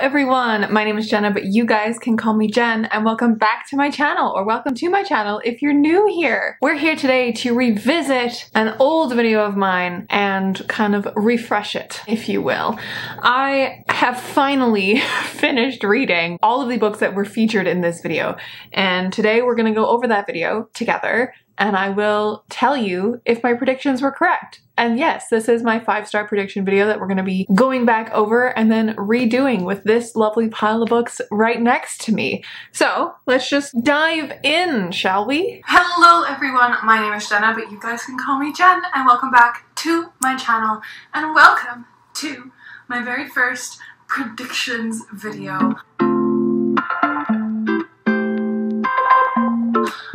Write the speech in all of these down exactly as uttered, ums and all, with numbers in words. everyone, my name is Jenna, but you guys can call me Jen, and welcome back to my channel, or welcome to my channel if you're new here. We're here today to revisit an old video of mine and kind of refresh it, if you will. I have finally finished reading all of the books that were featured in this video, and today we're gonna go over that video together, and I will tell you if my predictions were correct. And yes, this is my five-star prediction video that we're gonna be going back over and then redoing with this lovely pile of books right next to me. So let's just dive in, shall we? Hello everyone, my name is Jenna, but you guys can call me Jen, and welcome back to my channel, and welcome to my very first predictions video.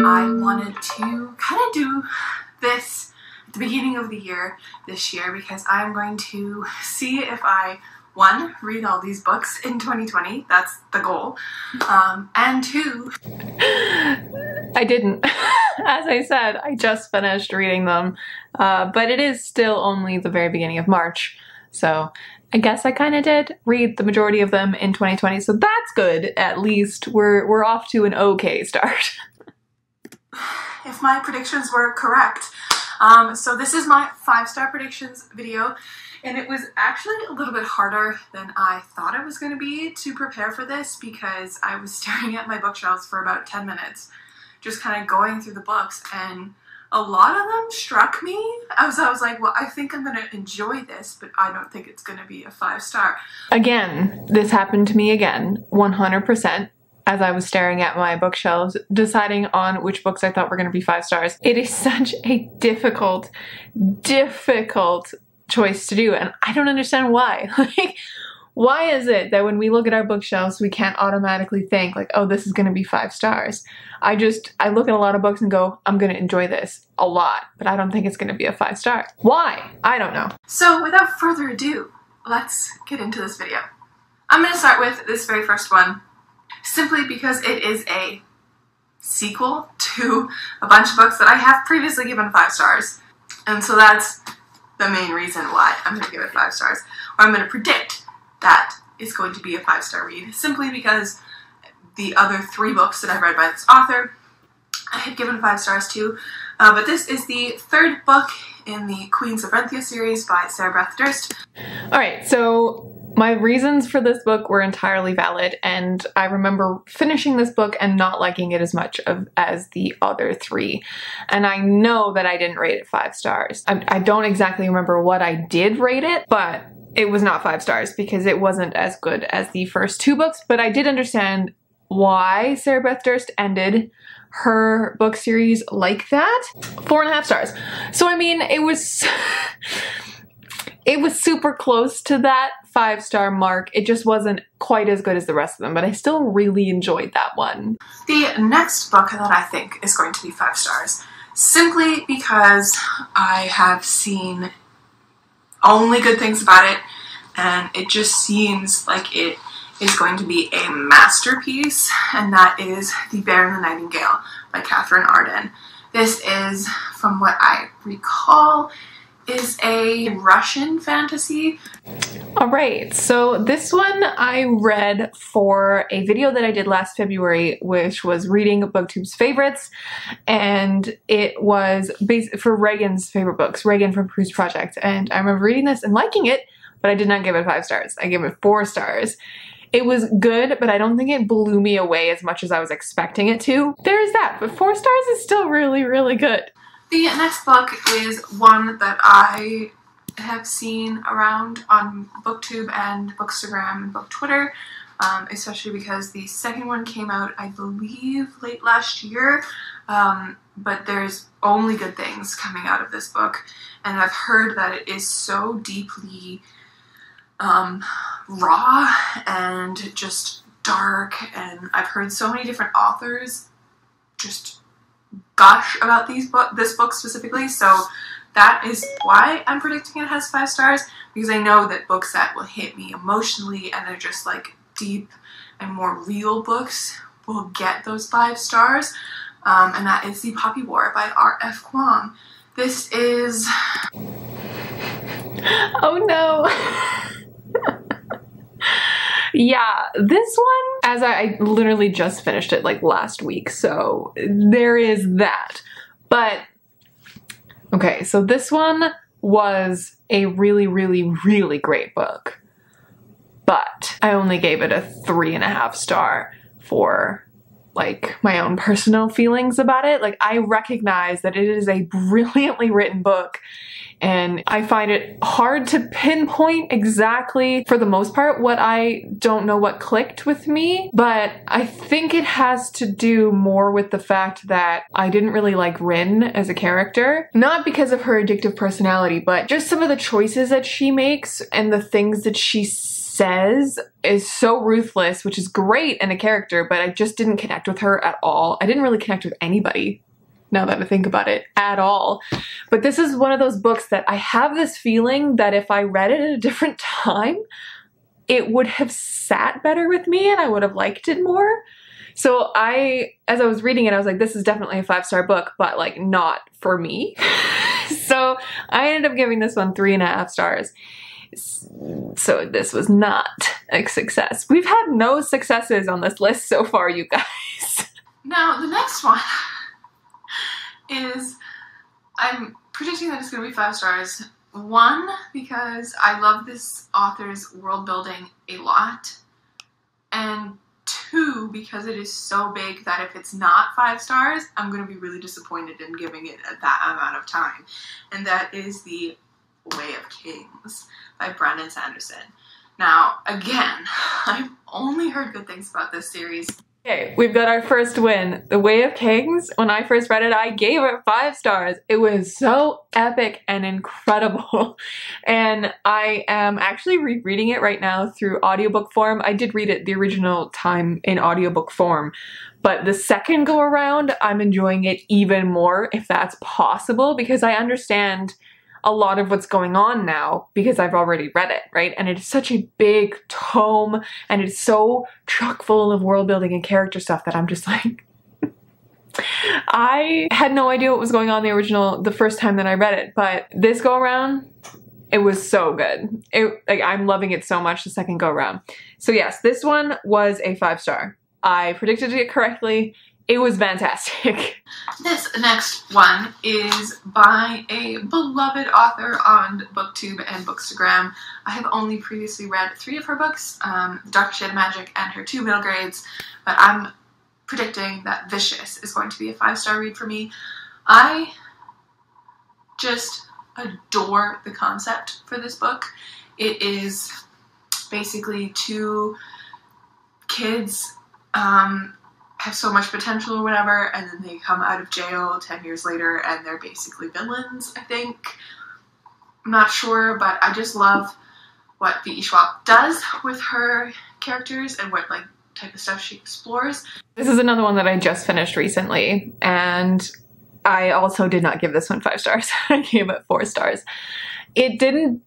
I wanted to kind of do this at the beginning of the year this year because I'm going to see if I, one, read all these books in twenty twenty, that's the goal, um, and two... I didn't. As I said, I just finished reading them, uh, but it is still only the very beginning of March, so I guess I kind of did read the majority of them in twenty twenty, so that's good. At least we're, we're off to an okay start. If my predictions were correct. Um, so this is my five-star predictions video, and it was actually a little bit harder than I thought it was going to be to prepare for this because I was staring at my bookshelves for about ten minutes, just kind of going through the books, and a lot of them struck me. I was, I was like, well, I think I'm going to enjoy this, but I don't think it's going to be a five-star. Again, this happened to me again, one hundred percent. As I was staring at my bookshelves, deciding on which books I thought were going to be five stars. It is such a difficult, difficult choice to do, and I don't understand why. Like, why is it that when we look at our bookshelves, we can't automatically think, like, oh, this is going to be five stars? I just, I look at a lot of books and go, I'm going to enjoy this a lot, but I don't think it's going to be a five star. Why? I don't know. So without further ado, let's get into this video. I'm going to start with this very first one, simply because it is a sequel to a bunch of books that I have previously given five stars. And so that's the main reason why I'm going to give it five stars. Or I'm going to predict that it's going to be a five-star read, simply because the other three books that I've read by this author I had given five stars to. Uh, but this is the third book in the Queens of Renthia series by Sarah Beth Durst. All right, so... my reasons for this book were entirely valid, and I remember finishing this book and not liking it as much of, as the other three. And I know that I didn't rate it five stars. I, I don't exactly remember what I did rate it, but it was not five stars because it wasn't as good as the first two books, but I did understand why Sarah Beth Durst ended her book series like that. Four and a half stars. So I mean, it was... it was super close to that five-star mark. It just wasn't quite as good as the rest of them, but I still really enjoyed that one. The next book that I think is going to be five stars, simply because I have seen only good things about it, and it just seems like it is going to be a masterpiece, and that is The Bear and the Nightingale by Katherine Arden. This is, from what I recall, is a Russian fantasy. All right, so this one I read for a video that I did last February, which was reading BookTube's favorites, and it was based for Reagan's favorite books, Reagan from Prue's Project, and I remember reading this and liking it, but I did not give it five stars. I gave it four stars. It was good, but I don't think it blew me away as much as I was expecting it to. There's that, but four stars is still really, really good. The next book is one that I have seen around on BookTube and Bookstagram and Book Twitter, um, especially because the second one came out, I believe, late last year, um, but there's only good things coming out of this book, and I've heard that it is so deeply um, raw and just dark, and I've heard so many different authors just gush about these book, this book specifically, so that is why I'm predicting it has five stars, because I know that books that will hit me emotionally and they're just like deep and more real books will get those five stars, um, and that is The Poppy War by R. F. Kwang. This is... oh no! Yeah, this one, as I, I literally just finished it like last week, so there is that. But, okay, so this one was a really, really, really great book, but I only gave it a three and a half star for like my own personal feelings about it. Like, I recognize that it is a brilliantly written book, and I find it hard to pinpoint exactly, for the most part, what I don't know what clicked with me, but I think it has to do more with the fact that I didn't really like Rin as a character, not because of her addictive personality, but just some of the choices that she makes and the things that she says is so ruthless, which is great in a character, but I just didn't connect with her at all. I didn't really connect with anybody, now that I think about it, at all. But this is one of those books that I have this feeling that if I read it at a different time, it would have sat better with me and I would have liked it more. So I, as I was reading it, I was like, this is definitely a five-star book, but like not for me. So I ended up giving this one three and a half stars. So this was not a success. We've had no successes on this list so far, you guys. Now, the next one is, I'm predicting that it's going to be five stars. One, because I love this author's world building a lot. And two, because it is so big that if it's not five stars, I'm going to be really disappointed in giving it that amount of time. And that is The Way of Kings by Brandon Sanderson. Now, again, I've only heard good things about this series. Okay, we've got our first win. The Way of Kings, when I first read it, I gave it five stars. It was so epic and incredible. And I am actually rereading it right now through audiobook form. I did read it the original time in audiobook form, but the second go around, I'm enjoying it even more, if that's possible, because I understand a lot of what's going on now because I've already read it, right? And it's such a big tome and it's so chock full of world building and character stuff that I'm just like, I had no idea what was going on in the original the first time that I read it, but this go around, it was so good. It, like, I'm loving it so much the second go around. So yes, this one was a five star. I predicted it correctly. It was fantastic. This next one is by a beloved author on BookTube and Bookstagram. I have only previously read three of her books, um, The Dark Shade of Magic and her two middle grades, but I'm predicting that Vicious is going to be a five-star read for me. I just adore the concept for this book. It is basically two kids, um, have so much potential or whatever, and then they come out of jail ten years later and they're basically villains, I think. I'm not sure, but I just love what V E Schwab does with her characters and what like type of stuff she explores. This is another one that I just finished recently, and I also did not give this one five stars. I gave it four stars. It didn't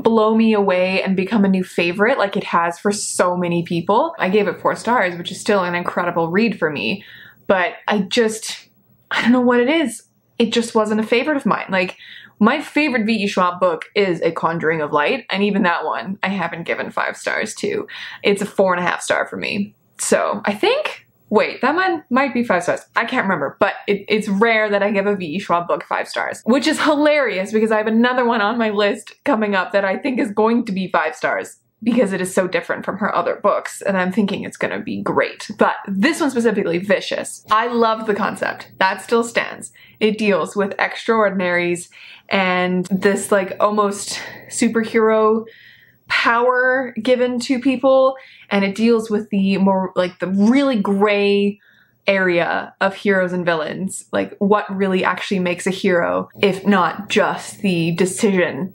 blow me away and become a new favorite like it has for so many people. I gave it four stars, which is still an incredible read for me, but I just, I don't know what it is. It just wasn't a favorite of mine. Like, my favorite V E Schwab book is A Conjuring of Light, and even that one I haven't given five stars to. It's a four and a half star for me. So I think, wait, that one might be five stars. I can't remember, but it, it's rare that I give a V E Schwab book five stars, which is hilarious because I have another one on my list coming up that I think is going to be five stars because it is so different from her other books, and I'm thinking it's going to be great. But this one specifically, Vicious, I love the concept. That still stands. It deals with extraordinaries and this like almost superhero power given to people, and it deals with the more like the really gray area of heroes and villains, like what really actually makes a hero if not just the decision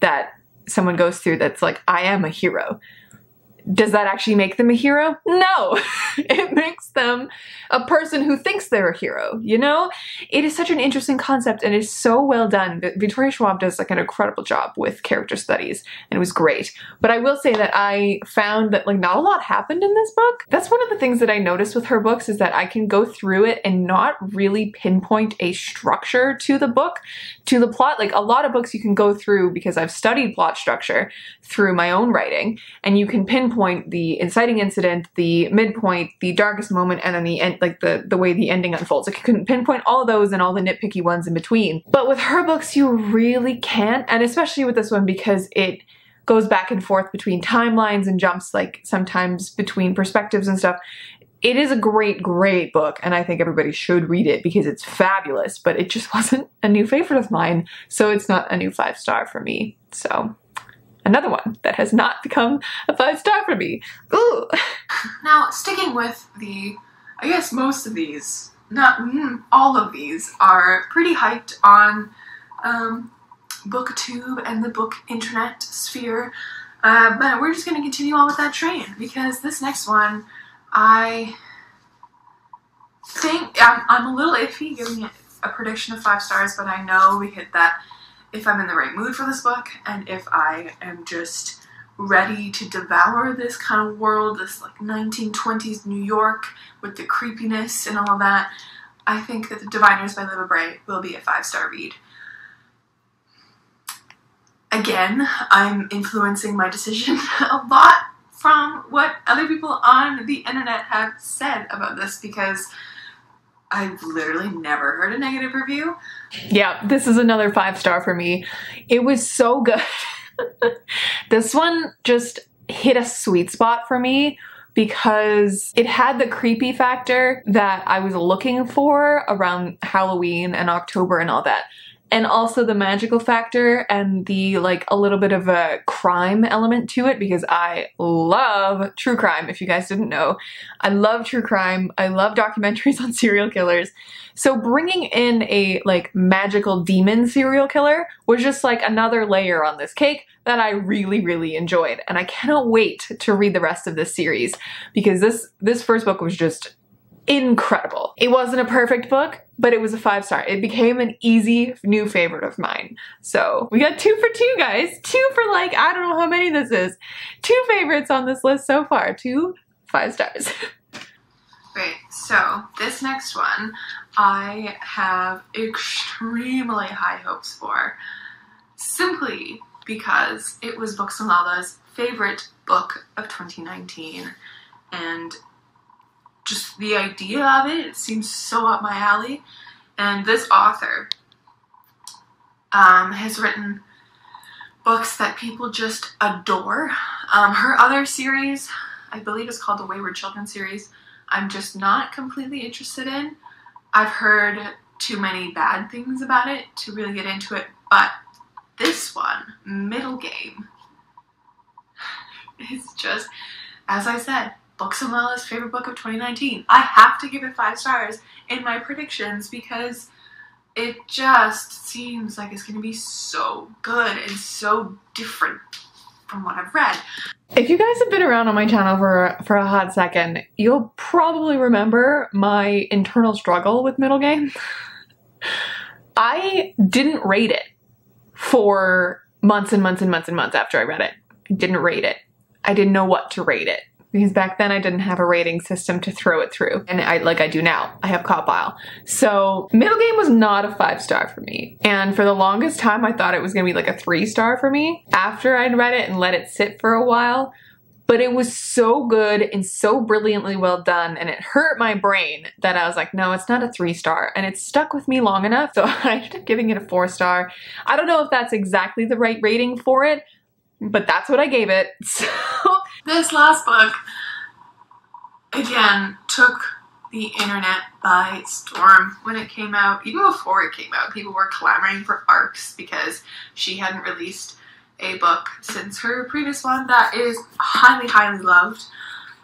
that someone goes through that's like, I am a hero. Does that actually make them a hero? No, it makes them a person who thinks they're a hero, you know? It is such an interesting concept and it's so well done. Victoria Schwab does like an incredible job with character studies and it was great. But I will say that I found that like not a lot happened in this book. That's one of the things that I noticed with her books, is that I can go through it and not really pinpoint a structure to the book, to the plot. Like, a lot of books you can go through, because I've studied plot structure through my own writing, and you can pinpoint endpoint, the inciting incident, the midpoint, the darkest moment, and then the end, like the, the way the ending unfolds. Like, you couldn't pinpoint all of those and all the nitpicky ones in between. But with her books, you really can't, and especially with this one because it goes back and forth between timelines and jumps, like, sometimes between perspectives and stuff. It is a great, great book, and I think everybody should read it because it's fabulous, but it just wasn't a new favorite of mine, so it's not a new five star for me. So, another one that has not become a five star for me. Ooh! Now, sticking with the, I guess most of these, not mm, all of these, are pretty hyped on um, booktube and the book internet sphere, uh, but we're just going to continue on with that train because this next one, I think I'm, I'm a little iffy giving it a prediction of five stars, but I know we hit that if I'm in the right mood for this book and if I am just ready to devour this kind of world, this like nineteen twenties New York with the creepiness and all that, I think that The Diviners by Libba Bray will be a five-star read. Again, I'm influencing my decision a lot from what other people on the internet have said about this because I've literally never heard a negative review. Yeah, this is another five star for me. It was so good. This one just hit a sweet spot for me because it had the creepy factor that I was looking for around Halloween and October and all that. And also the magical factor and the, like, a little bit of a crime element to it because I love true crime, if you guys didn't know. I love true crime. I love documentaries on serial killers. So bringing in a, like, magical demon serial killer was just, like, another layer on this cake that I really, really enjoyed. And I cannot wait to read the rest of this series because this, this first book was just incredible. It wasn't a perfect book, but it was a five star. It became an easy new favorite of mine. So we got two for two, guys. Two for, like, I don't know how many this is. Two favorites on this list so far. Two five stars. Great. So this next one I have extremely high hopes for simply because it was Books and Lala's favorite book of twenty nineteen and just the idea of it, it seems so up my alley. And this author um, has written books that people just adore. Um, her other series, I believe it's called the Wayward Children series, I'm just not completely interested in. I've heard too many bad things about it to really get into it, but this one, Middle Game, is just, as I said, Books and Lala's favorite book of twenty nineteen. I have to give it five stars in my predictions because it just seems like it's going to be so good and so different from what I've read. If you guys have been around on my channel for, for a hot second, you'll probably remember my internal struggle with Middle Game. I didn't rate it for months and months and months and months after I read it. I didn't rate it. I didn't know what to rate it. Because back then I didn't have a rating system to throw it through. And I, like I do now, I have Copile. So Middle Game was not a five star for me. And for the longest time, I thought it was gonna be like a three star for me after I'd read it and let it sit for a while. But it was so good and so brilliantly well done and it hurt my brain that I was like, no, it's not a three star. And it stuck with me long enough, so I ended up giving it a four star. I don't know if that's exactly the right rating for it, but that's what I gave it, so. This last book, again, took the internet by storm when it came out. Even before it came out, people were clamoring for arcs because she hadn't released a book since her previous one that is highly, highly loved.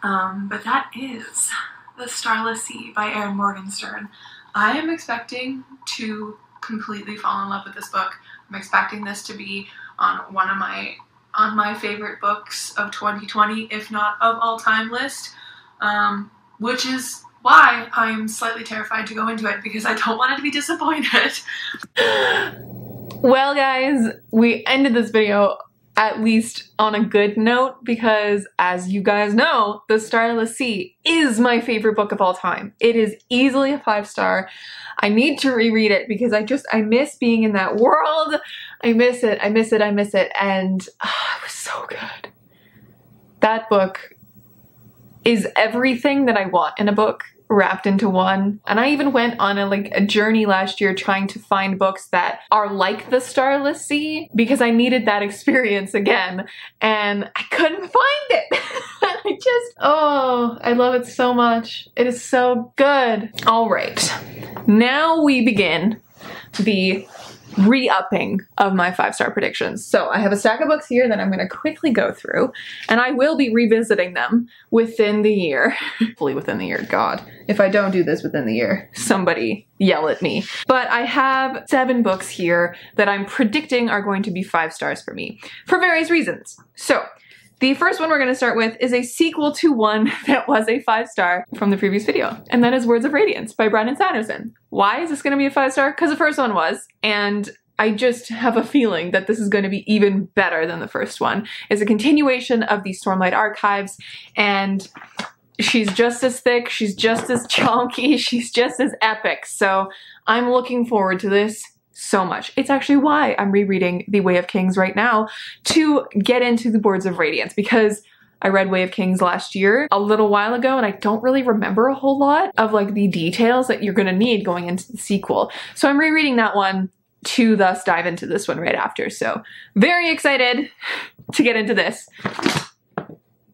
Um, but that is The Starless Sea by Erin Morgenstern. I am expecting to completely fall in love with this book. I'm expecting this to be on one of my on my favorite books of twenty twenty, if not of all time list, um, which is why I'm slightly terrified to go into it because I don't want it to be disappointed. Well, guys, we ended this video at least on a good note because, as you guys know, The Starless Sea is my favorite book of all time. It is easily a five star. I need to reread it because I just, I miss being in that world. I miss it, I miss it, I miss it, and oh, it was so good. that book is everything that I want in a book wrapped into one. And I even went on a like a journey last year trying to find books that are like The Starless Sea, because I needed that experience again, and I couldn't find it. I just, oh, I love it so much. It is so good. All right, now we begin the re-upping of my five-star predictions. So I have a stack of books here that I'm going to quickly go through, and I will be revisiting them within the year. Hopefully within the year. God, if I don't do this within the year, somebody yell at me. But I have seven books here that I'm predicting are going to be five stars for me for various reasons. So the first one we're going to start with is a sequel to one that was a five star from the previous video, and that is Words of Radiance by Brandon Sanderson. Why is this going to be a five star? Because the first one was, and I just have a feeling that this is going to be even better than the first one. It's a continuation of the Stormlight Archives, and she's just as thick, she's just as chonky, she's just as epic, so I'm looking forward to this so much. It's actually why I'm rereading The Way of Kings right now, to get into the Words of Radiance, because I read Way of Kings last year a little while ago, and I don't really remember a whole lot of like the details that you're gonna need going into the sequel. So I'm rereading that one to thus dive into this one right after. So very excited to get into this.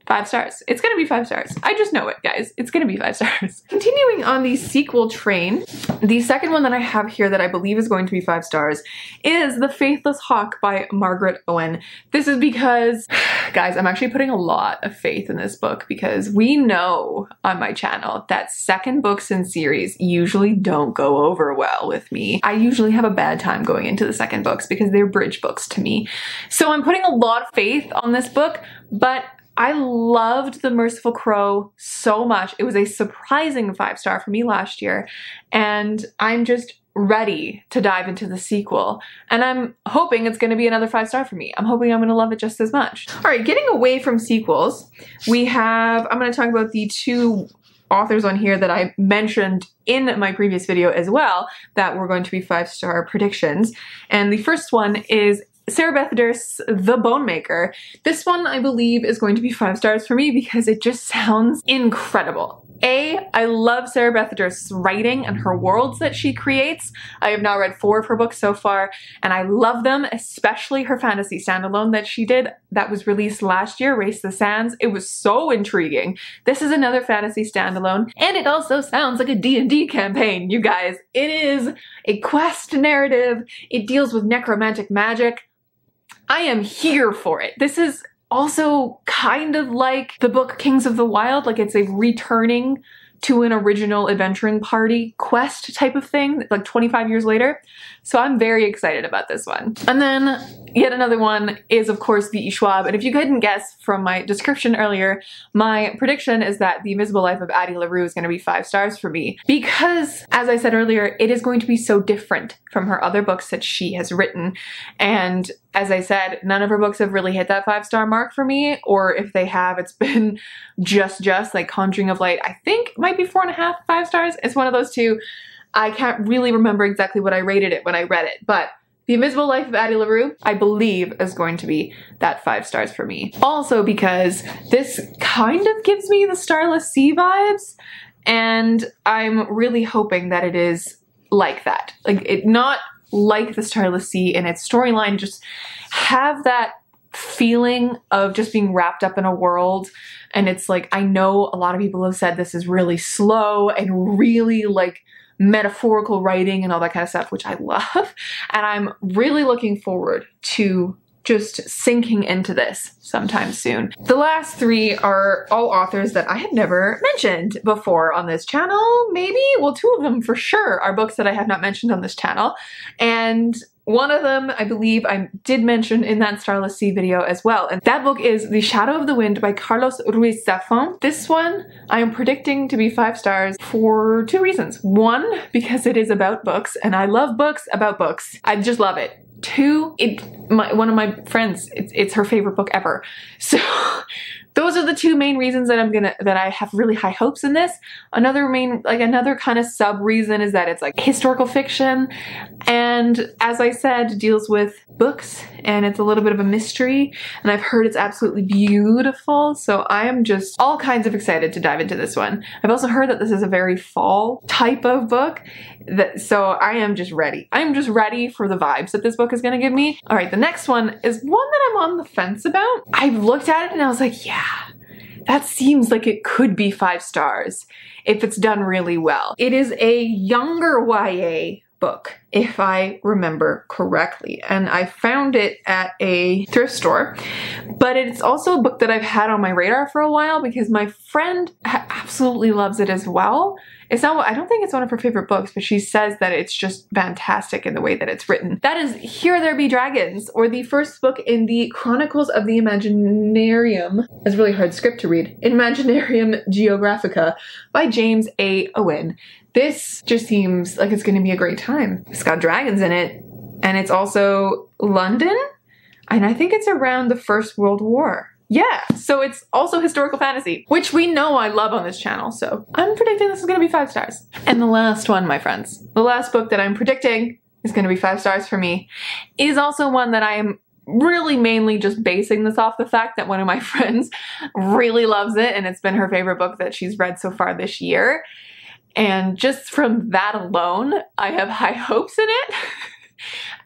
Five stars. It's gonna be five stars. I just know it, guys. It's gonna be five stars. Continuing on the sequel train, the second one that I have here that I believe is going to be five stars is The Faithless Hawk by Margaret Owen. This is because, guys, I'm actually putting a lot of faith in this book, because we know on my channel that second books in series usually don't go over well with me. I usually have a bad time going into the second books because they're bridge books to me. So I'm putting a lot of faith on this book, but I loved The Merciful Crow so much. It was a surprising five star for me last year, and I'm just ready to dive into the sequel. And I'm hoping it's gonna be another five star for me. I'm hoping I'm gonna love it just as much. All right, getting away from sequels, we have, I'm gonna talk about the two authors on here that I mentioned in my previous video as well that were going to be five star predictions. And the first one is Sarah Beth Durst's The Bone Maker. This one I believe is going to be five stars for me because it just sounds incredible. A, I love Sarah Beth Durst's writing and her worlds that she creates. I have now read four of her books so far, and I love them, especially her fantasy standalone that she did that was released last year, Race the Sands. It was so intriguing. This is another fantasy standalone, and it also sounds like a D and D campaign, you guys. It is a quest narrative. It deals with necromantic magic. I am here for it. This is also kind of like the book Kings of the Wild, like it's a returning to an original adventuring party quest type of thing, like twenty-five years later. So I'm very excited about this one. And then yet another one is, of course, V E Schwab. And if you couldn't guess from my description earlier, my prediction is that The Invisible Life of Addie LaRue is gonna be five stars for me, because as I said earlier, it is going to be so different from her other books that she has written. And as I said, none of her books have really hit that five-star mark for me, or if they have, it's been just, just like Conjuring of Light, I think might be four and a half, five stars. It's one of those two. I can't really remember exactly what I rated it when I read it, but The Invisible Life of Addie LaRue, I believe, is going to be that five stars for me. Also because this kind of gives me the Starless Sea vibes, and I'm really hoping that it is like that. Like, it not like the Starless Sea in its storyline, just have that feeling of just being wrapped up in a world. And it's like, I know a lot of people have said this is really slow and really like metaphorical writing and all that kind of stuff, which I love. And I'm really looking forward to just sinking into this sometime soon. The last three are all authors that I have never mentioned before on this channel, maybe. Well, two of them for sure are books that I have not mentioned on this channel. And one of them, I believe, I did mention in that Starless Sea video as well. And that book is The Shadow of the Wind by Carlos Ruiz Zafon. This one I am predicting to be five stars for two reasons. One, because it is about books, and I love books about books. I just love it. Two, it, my, one of my friends, it's, it's her favorite book ever. So those are the two main reasons that I'm gonna, that I have really high hopes in this. Another main, like another kind of sub reason is that it's like historical fiction, and as I said, deals with books, and it's a little bit of a mystery, and I've heard it's absolutely beautiful, so I am just all kinds of excited to dive into this one. I've also heard that this is a very fall type of book, that, so I am just ready. I'm just ready for the vibes that this book is gonna give me. All right, the next one is one that I'm on the fence about. I looked at it and I was like, yeah, that seems like it could be five stars if it's done really well. It is a younger Y A book, if I remember correctly, and I found it at a thrift store, but it's also a book that I've had on my radar for a while because my friend absolutely loves it as well. It's not, I don't think it's one of her favorite books, but she says that it's just fantastic in the way that it's written. That is Here There Be Dragons, or the first book in the Chronicles of the Imaginarium, that's a really hard script to read, Imaginarium Geographica by James A. Owen. This just seems like it's going to be a great time. It's got dragons in it, and it's also London, and I think it's around the First World War. Yeah, so it's also historical fantasy, which we know I love on this channel, so I'm predicting this is gonna be five stars. And the last one, my friends, the last book that I'm predicting is gonna be five stars for me, is also one that I am really mainly just basing this off the fact that one of my friends really loves it, and it's been her favorite book that she's read so far this year. And just from that alone, I have high hopes in it.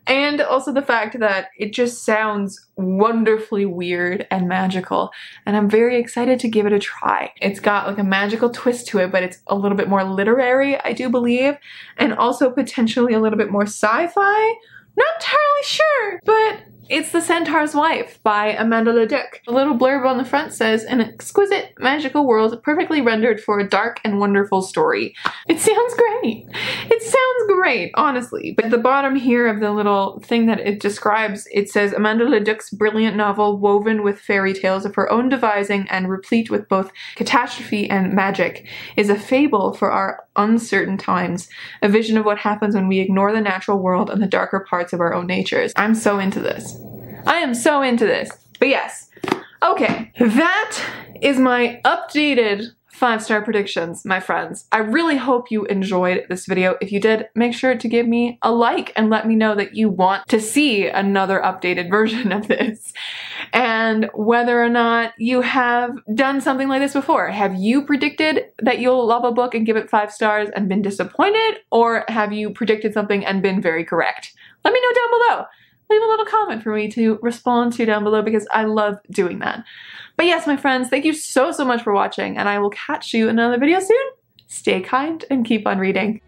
And also the fact that it just sounds wonderfully weird and magical, and I'm very excited to give it a try. It's got like a magical twist to it, but it's a little bit more literary, I do believe, and also potentially a little bit more sci-fi. Not entirely sure, but it's The Centaur's Wife by Amanda Le Duc. The little blurb on the front says, an exquisite magical world perfectly rendered for a dark and wonderful story. It sounds great. It sounds great, honestly. But at the bottom here of the little thing that it describes, it says, Amanda Le Duc's brilliant novel woven with fairy tales of her own devising and replete with both catastrophe and magic is a fable for our uncertain times, a vision of what happens when we ignore the natural world and the darker parts of our own natures. I'm so into this. I am so into this. But yes, okay, that is my updated five-star predictions, my friends. I really hope you enjoyed this video. If you did, make sure to give me a like and let me know that you want to see another updated version of this, and whether or not you have done something like this before. Have you predicted that you'll love a book and give it five stars and been disappointed, or have you predicted something and been very correct? Let me know down below. Leave a little comment for me to respond to down below, because I love doing that. But yes, my friends, thank you so, so much for watching, and I will catch you in another video soon. Stay kind and keep on reading.